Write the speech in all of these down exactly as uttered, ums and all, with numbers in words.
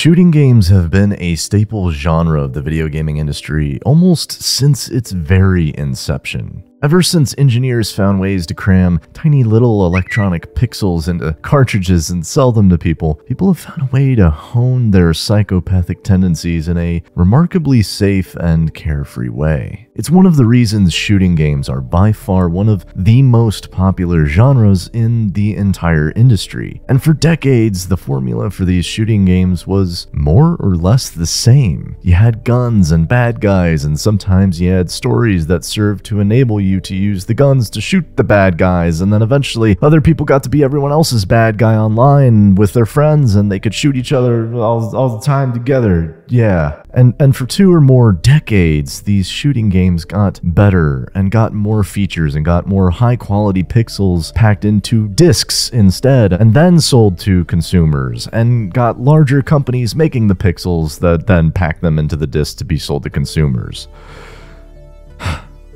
Shooting games have been a staple genre of the video gaming industry almost since its very inception. Ever since engineers found ways to cram tiny little electronic pixels into cartridges and sell them to people, people have found a way to hone their psychopathic tendencies in a remarkably safe and carefree way. It's one of the reasons shooting games are by far one of the most popular genres in the entire industry. And for decades, the formula for these shooting games was more or less the same. You had guns and bad guys, and sometimes you had stories that served to enable you to use the guns to shoot the bad guys, and then eventually other people got to be everyone else's bad guy online with their friends, and they could shoot each other all, all the time together. Yeah. And, and for two or more decades, these shooting games got better and got more features and got more high-quality pixels packed into discs instead, and then sold to consumers, and got larger companies making the pixels that then packed them into the discs to be sold to consumers.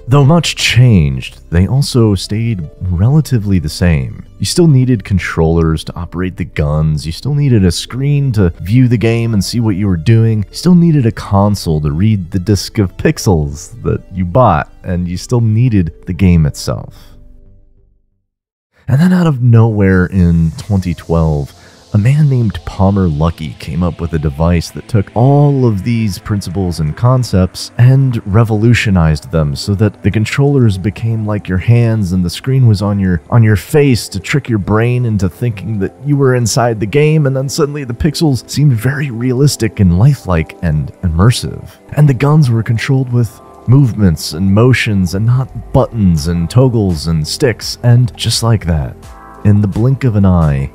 Though much changed, they also stayed relatively the same. You still needed controllers to operate the guns, you still needed a screen to view the game and see what you were doing, you still needed a console to read the disc of pixels that you bought, and you still needed the game itself. And then out of nowhere in twenty twelve, a man named Palmer Luckey came up with a device that took all of these principles and concepts and revolutionized them so that the controllers became like your hands and the screen was on your on your face to trick your brain into thinking that you were inside the game, and then suddenly the pixels seemed very realistic and lifelike and immersive. And the guns were controlled with movements and motions and not buttons and toggles and sticks, and just like that, in the blink of an eye,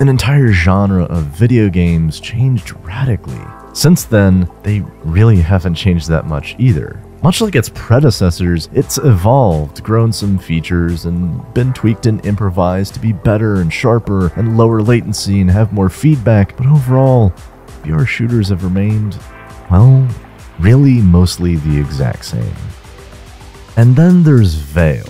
an entire genre of video games changed radically. Since then, they really haven't changed that much either. Much like its predecessors, it's evolved, grown some features, and been tweaked and improvised to be better and sharper and lower latency and have more feedback, but overall, V R shooters have remained, well, really mostly the exact same. And then there's Vail.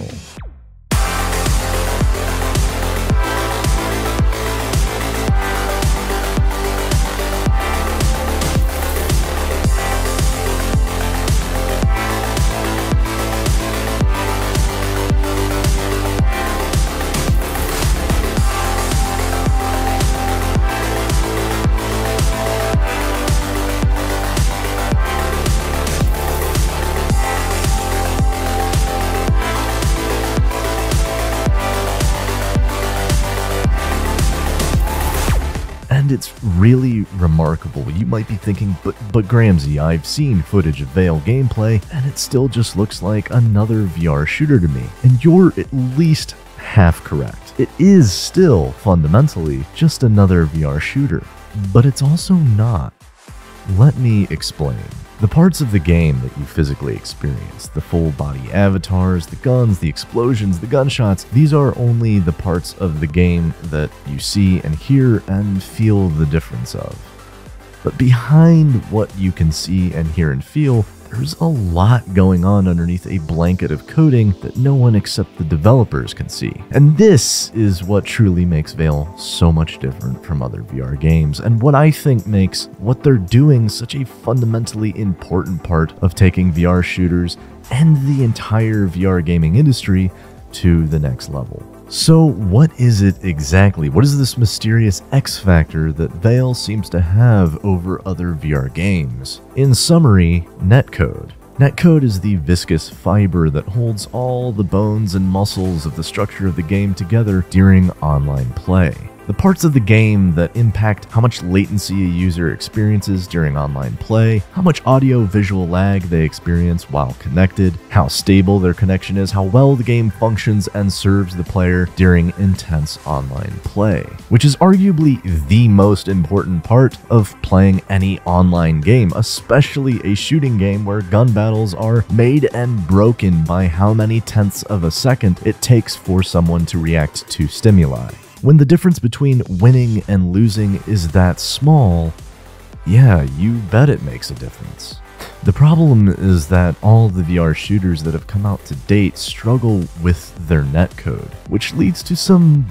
And it's really remarkable. You might be thinking, but, but Gramsci, I've seen footage of Vail gameplay, and it still just looks like another V R shooter to me. And you're at least half correct. It is still, fundamentally, just another V R shooter. But it's also not. Let me explain. The parts of the game that you physically experience, the full-body avatars, the guns, the explosions, the gunshots, these are only the parts of the game that you see and hear and feel the difference of. But behind what you can see and hear and feel, there's a lot going on underneath a blanket of coding that no one except the developers can see. And this is what truly makes Vail so much different from other V R games, and what I think makes what they're doing such a fundamentally important part of taking V R shooters and the entire V R gaming industry to the next level. So what is it exactly? What is this mysterious X factor that Vail seems to have over other V R games? In summary, netcode. Netcode is the viscous fiber that holds all the bones and muscles of the structure of the game together during online play. The parts of the game that impact how much latency a user experiences during online play, how much audio-visual lag they experience while connected, how stable their connection is, how well the game functions and serves the player during intense online play, which is arguably the most important part of playing any online game, especially a shooting game where gun battles are made and broken by how many tenths of a second it takes for someone to react to stimuli. When the difference between winning and losing is that small, yeah, you bet it makes a difference. The problem is that all the V R shooters that have come out to date struggle with their netcode, which leads to some,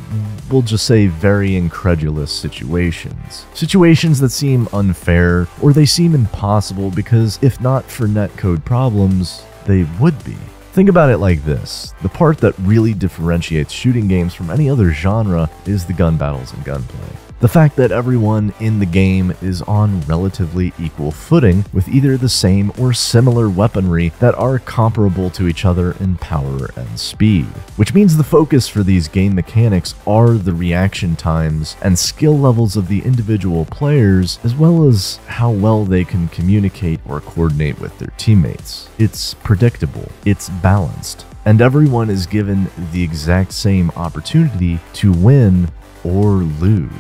we'll just say, very incredulous situations. Situations that seem unfair, or they seem impossible because if not for netcode problems, they would be. Think about it like this. The part that really differentiates shooting games from any other genre is the gun battles and gunplay. The fact that everyone in the game is on relatively equal footing with either the same or similar weaponry that are comparable to each other in power and speed. Which means the focus for these game mechanics are the reaction times and skill levels of the individual players, as well as how well they can communicate or coordinate with their teammates. It's predictable, it's balanced, and everyone is given the exact same opportunity to win or lose.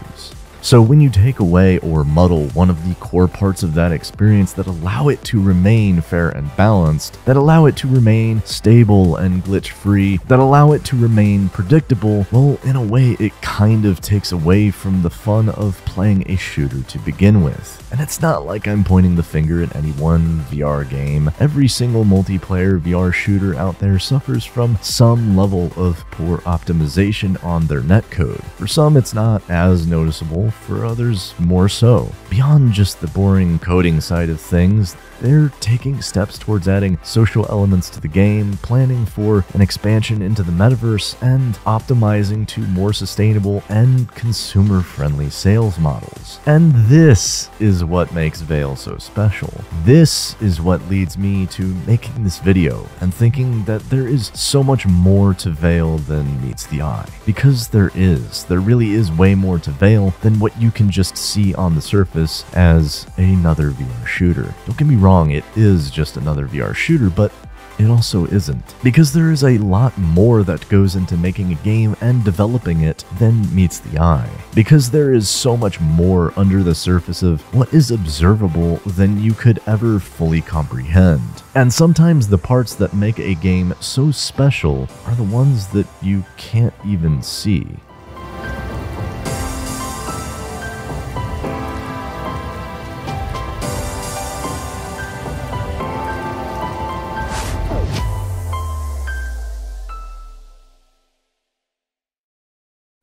So when you take away or muddle one of the core parts of that experience that allow it to remain fair and balanced, that allow it to remain stable and glitch-free, that allow it to remain predictable, well, in a way, it kind of takes away from the fun of playing a shooter to begin with. And it's not like I'm pointing the finger at any one V R game. Every single multiplayer V R shooter out there suffers from some level of poor optimization on their netcode. For some, it's not as noticeable. For others, more so. Beyond just the boring coding side of things, they're taking steps towards adding social elements to the game, planning for an expansion into the metaverse, and optimizing to more sustainable and consumer-friendly sales models. And this is what makes Vail so special. This is what leads me to making this video and thinking that there is so much more to Vail than meets the eye. Because there is. There really is way more to Vail than what you can just see on the surface as another V R shooter. Don't get me wrong, it is just another V R shooter, but it also isn't. Because there is a lot more that goes into making a game and developing it than meets the eye. Because there is so much more under the surface of what is observable than you could ever fully comprehend. And sometimes the parts that make a game so special are the ones that you can't even see.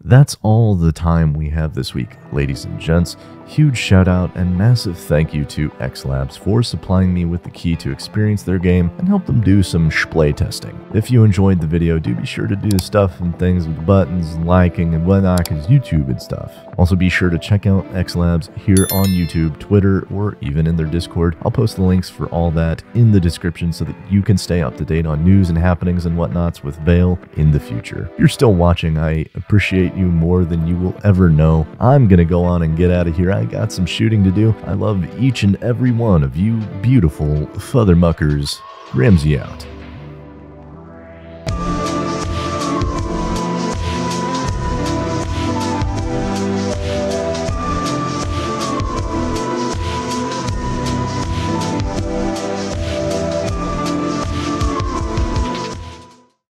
That's all the time we have this week, ladies and gents. Huge shout out and massive thank you to AEXLAB for supplying me with the key to experience their game and help them do some shplay testing. If you enjoyed the video, do be sure to do the stuff and things with the buttons, liking, and whatnot, because YouTube and stuff. Also be sure to check out AEXLAB here on YouTube, Twitter, or even in their Discord. I'll post the links for all that in the description so that you can stay up to date on news and happenings and whatnots with Vail in the future. If you're still watching, I appreciate you more than you will ever know. I'm gonna go on and get out of here. I got some shooting to do. I love each and every one of you beautiful feather muckers. Ramsey out.